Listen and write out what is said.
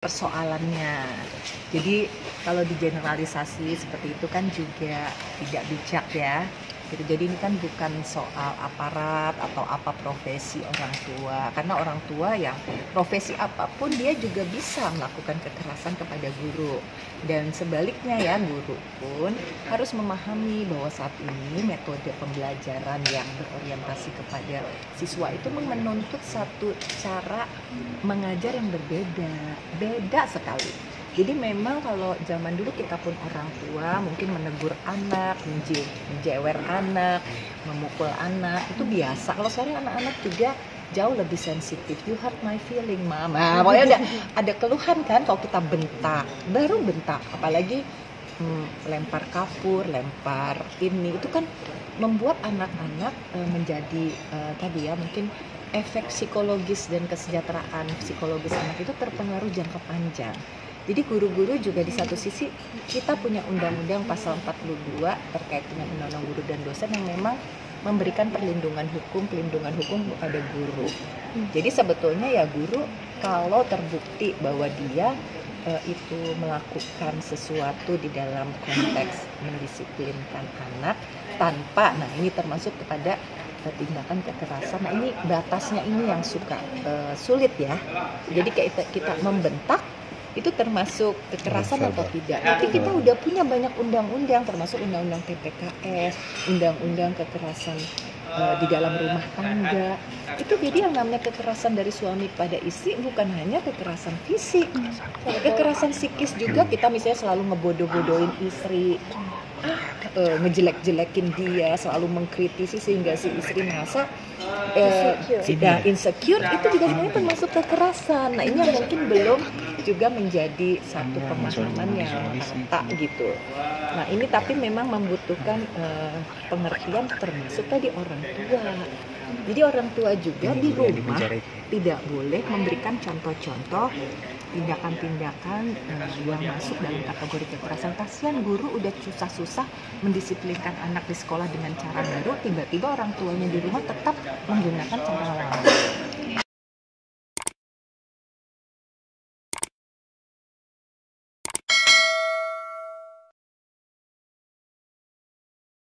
persoalannya. Jadi kalau digeneralisasi seperti itu kan juga tidak bijak ya. Gitu. Jadi ini kan bukan soal aparat atau apa profesi orang tua. Karena orang tua yang profesi apapun dia juga bisa melakukan kekerasan kepada guru. Dan sebaliknya ya, guru pun harus memahami bahwa saat ini metode pembelajaran yang berorientasi kepada siswa itu menuntut satu cara mengajar yang berbeda. Beda sekali. Jadi memang kalau zaman dulu kita pun orang tua mungkin menegur anak, menjewer anak, memukul anak itu biasa. Kalau sekarang anak-anak juga jauh lebih sensitif. You hurt my feeling, mama. Pokoknya ada keluhan kan kalau kita bentak, baru bentak. Apalagi lempar kapur, lempar ini itu kan membuat anak-anak menjadi tadi ya mungkin efek psikologis dan kesejahteraan psikologis anak itu terpengaruh jangka panjang. Jadi guru-guru juga di satu sisi kita punya undang-undang pasal 42 terkait dengan undang-undang guru dan dosen yang memang memberikan pelindungan hukum kepada guru. Jadi sebetulnya ya guru kalau terbukti bahwa dia itu melakukan sesuatu di dalam konteks mendisiplinkan anak tanpa, nah ini termasuk kepada tindakan kekerasan. Nah ini batasnya ini yang suka sulit ya. Jadi kita membentak itu termasuk kekerasan atau tidak. Tapi kita udah punya banyak undang-undang termasuk undang-undang TPKS, undang-undang kekerasan di dalam rumah tangga. Itu jadi yang namanya kekerasan dari suami pada istri bukan hanya kekerasan fisik, kekerasan psikis juga. Kita misalnya selalu ngebodoh-bodohin istri, ngejelek-jelekin dia, selalu mengkritisi sehingga si istri merasa insecure. Itu juga sebenarnya termasuk kekerasan. Nah ini yang mungkin belum juga menjadi satu pemahaman yang rata gitu. Nah ini tapi memang membutuhkan pengertian termasuk tadi orang tua. Jadi orang tua juga di rumah tidak boleh memberikan contoh-contoh tindakan-tindakan yang masuk dalam kategori kekerasan. Kasihan guru udah susah-susah mendisiplinkan anak di sekolah dengan cara baru, tiba-tiba orang tuanya di rumah tetap menggunakan cara lama.